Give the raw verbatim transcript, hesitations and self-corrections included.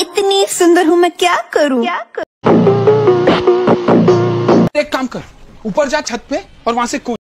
इतनी सुंदर हूँ मैं क्या करूँ क्या करूं? एक काम कर, ऊपर जा छत पे और वहाँ से कूद।